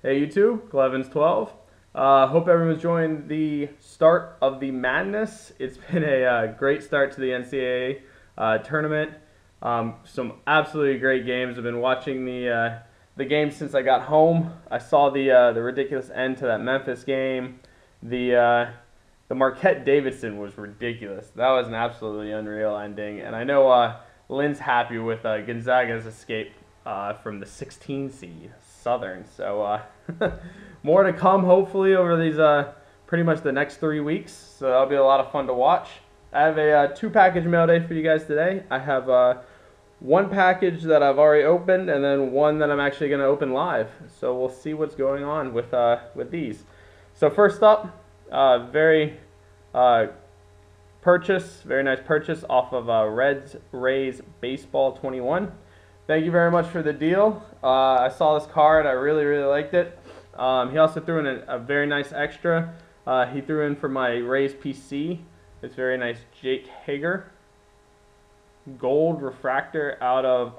Hey YouTube, clevans12. Hope everyone's joined the start of the madness. It's been a great start to the NCAA tournament. Some absolutely great games. I've been watching the games since I got home. I saw the ridiculous end to that Memphis game. The Marquette Davidson was ridiculous. That was an absolutely unreal ending. And I know Lynn's happy with Gonzaga's escape from the 16 seed. Southern, so more to come hopefully over these pretty much the next 3 weeks, so that'll be a lot of fun to watch. I have a two package mail day for you guys today. I have one package that I've already opened and then one that I'm actually going to open live, so we'll see what's going on with these. So first up, very nice purchase off of Reds Rays Baseball 21. Thank you very much for the deal. I saw this card. I really liked it. He also threw in a very nice extra. He threw in for my Rays PC. It's very nice Jake Hager. Gold refractor out of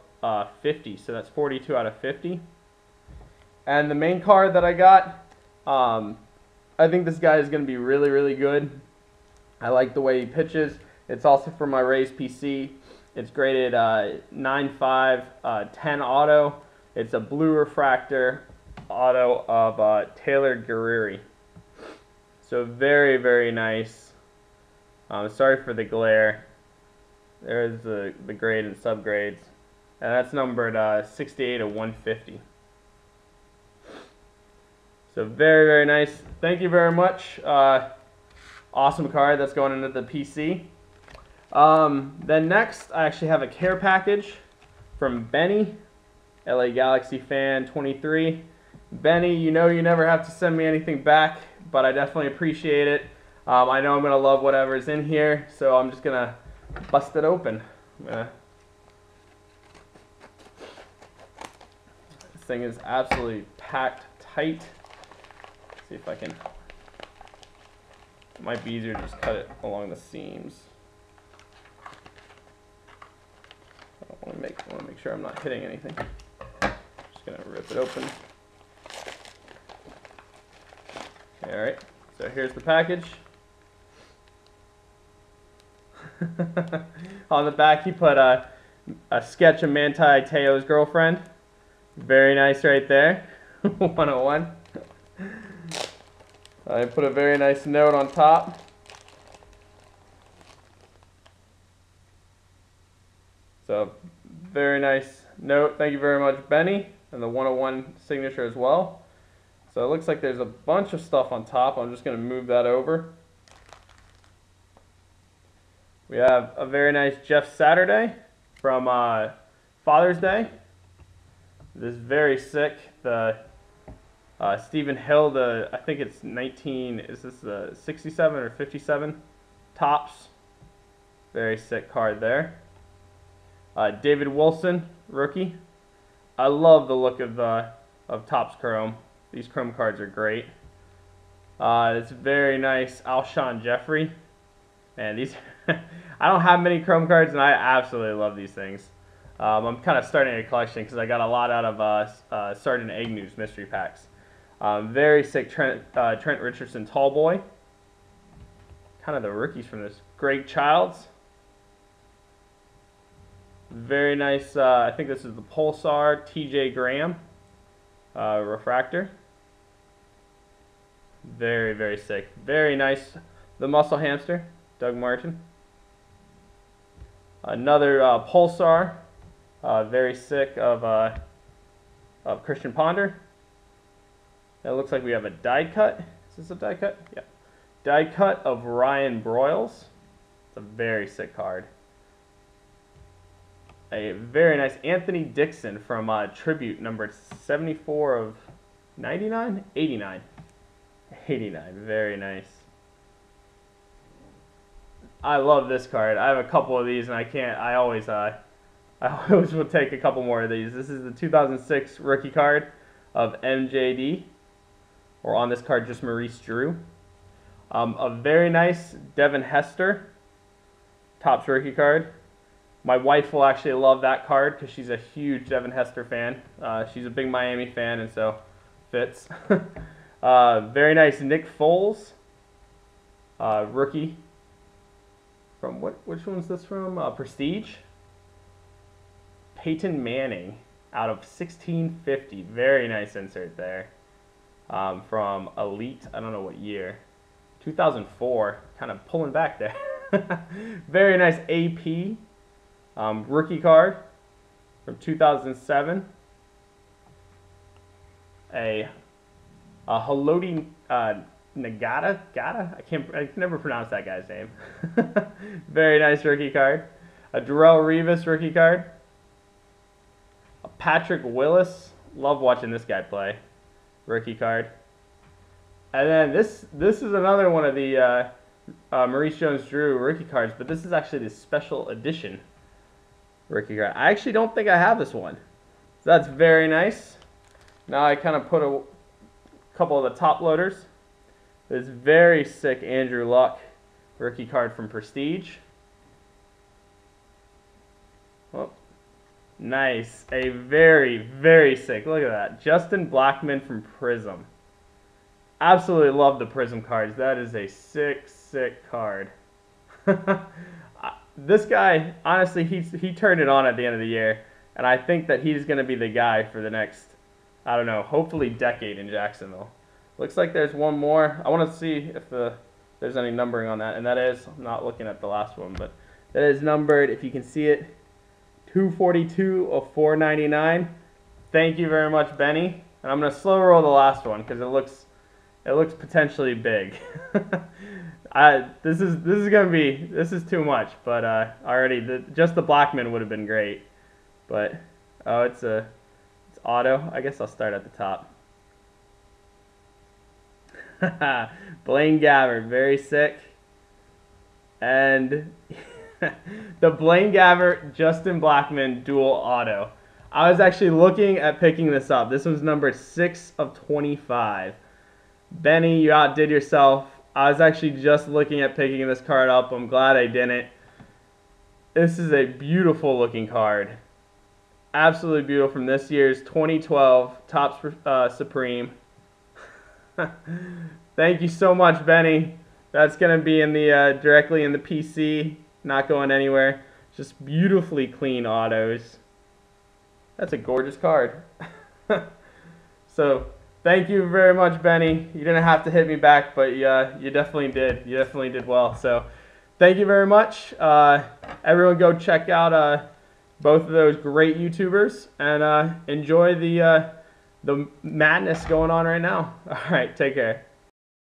50. So that's 42 out of 50. And the main card that I got, I think this guy is going to be really good. I like the way he pitches. It's also for my Rays PC. It's graded 9.5, 10 auto. It's a blue refractor auto of Taylor Guerrieri. So very nice. Sorry for the glare. There's the grade and subgrades. And that's numbered 68 of 150. So very nice. Thank you very much. Awesome card that's going into the PC. Then next, I actually have a care package from Benny, LA Galaxy Fan 23. Benny, you know you never have to send me anything back, but I definitely appreciate it. I know I'm going to love whatever's in here, so I'm just going to bust it open. This thing is absolutely packed tight. Let's see if I can... It might be easier to just cut it along the seams. I want to make sure I'm not hitting anything. I'm just going to rip it open. Okay, all right, so here's the package. On the back, he put a sketch of Manti Te'o's girlfriend. Very nice right there. 101. I put a very nice note on top. So, very nice note. Thank you very much, Benny. And the 101 signature as well. So, it looks like there's a bunch of stuff on top. I'm just going to move that over. We have a very nice Jeff Saturday from Father's Day. This is very sick. The Stephen Hill, I think it's 19, is this the 67 or 57? Topps. Very sick card there. David Wilson, rookie. I love the look of Topps Chrome. These Chrome cards are great. It's very nice Alshon Jeffrey. Man, these I don't have many Chrome cards, and I absolutely love these things. I'm kind of starting a collection because I got a lot out of Sergeant Agnew's mystery packs. Very sick Trent Richardson, tall boy. Kind of the rookies from this. Greg Childs. Very nice, I think this is the Pulsar, TJ Graham, refractor. Very sick. Very nice, the muscle hamster, Doug Martin. Another Pulsar, very sick of Christian Ponder. It looks like we have a die cut. Is this a die cut? Yeah. Die cut of Ryan Broyles. It's a very sick card. A very nice Anthony Dixon from Tribute, number 74 of 99? 89. 89, very nice. I love this card. I have a couple of these, and I always will take a couple more of these. This is the 2006 rookie card of MJD, or on this card, just Maurice Drew. A very nice Devin Hester, Topps rookie card. My wife will actually love that card because she's a huge Devin Hester fan. She's a big Miami fan, and so fits. Very nice. Nick Foles, rookie. From what? Which one's this from? Prestige. Peyton Manning out of 1650. Very nice insert there. From Elite. I don't know what year. 2004. Kind of pulling back there. Very nice AP rookie card from 2007. A Haloti Nagata? Gata? I can never pronounce that guy's name. Very nice rookie card. A Darrell Revis rookie card. A Patrick Willis. Love watching this guy play. Rookie card. And then this is another one of the Maurice Jones-Drew rookie cards, but this is actually the special edition rookie card. I actually don't think I have this one. So that's very nice. Now I kind of put a couple of the top loaders. This very sick Andrew Luck rookie card from Prestige. Oh, nice. A very, very sick. Look at that. Justin Blackman from Prism. Absolutely love the Prism cards. That is a sick, sick card. This guy, honestly, he turned it on at the end of the year, and I think that he's going to be the guy for the next, I don't know, hopefully decade in Jacksonville. Looks like there's one more. I want to see if there's any numbering on that, and that is, I'm not looking at the last one, but that is numbered, if you can see it, 242 of 499. Thank you very much, Benny. And I'm going to slow roll the last one because it looks potentially big. This is too much, but already just the Blackman would have been great. But oh, it's auto. I guess I'll start at the top. Blaine Gabbert, very sick. And the Blaine Gabbert, Justin Blackman dual auto. I was actually looking at picking this up. This one's number 6 of 25. Benny, you outdid yourself. I was actually just looking at picking this card up. I'm glad I didn't. This is a beautiful looking card. Absolutely beautiful from this year's 2012 Topps Supreme. Thank you so much, Benny. That's going to be in the directly in the PC. Not going anywhere. Just beautifully clean autos. That's a gorgeous card. So, thank you very much, Benny. You didn't have to hit me back, but you definitely did. You definitely did well. So, thank you very much. Everyone go check out both of those great YouTubers and enjoy the madness going on right now. All right, take care.